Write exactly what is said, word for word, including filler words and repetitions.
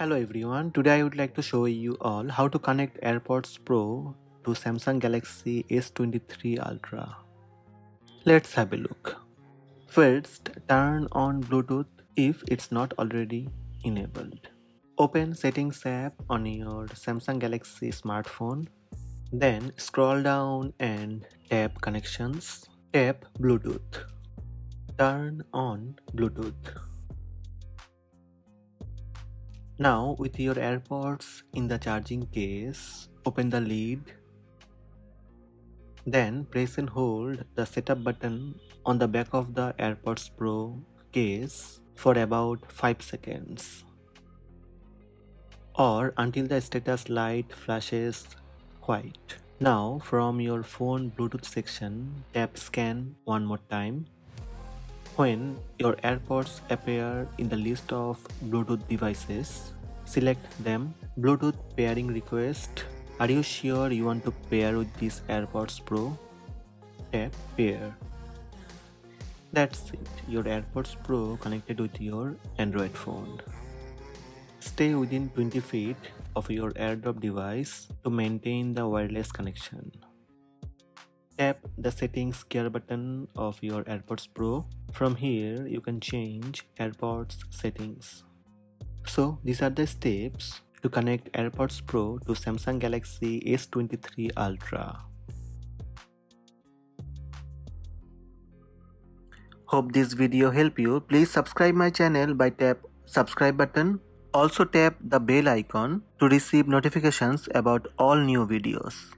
Hello everyone, today I would like to show you all how to connect AirPods Pro to Samsung Galaxy S twenty-three Ultra. Let's have a look. First, turn on Bluetooth if it's not already enabled. Open Settings app on your Samsung Galaxy smartphone. Then scroll down and tap Connections. Tap Bluetooth. Turn on Bluetooth. Now with your AirPods in the charging case, open the lid. Then press and hold the setup button on the back of the AirPods Pro case for about five seconds or until the status light flashes white. Now from your phone Bluetooth section, tap Scan one more time. When your AirPods appear in the list of Bluetooth devices, select them. Bluetooth pairing request. Are you sure you want to pair with this AirPods Pro? Tap Pair. That's it. Your AirPods Pro connected with your Android phone. Stay within twenty feet of your AirDrop device to maintain the wireless connection. Tap the Settings gear button of your AirPods Pro. From here, you can change AirPods settings. So, these are the steps to connect AirPods Pro to Samsung Galaxy S twenty-three Ultra. Hope this video helped you. Please subscribe my channel by tap subscribe button. Also tap the bell icon to receive notifications about all new videos.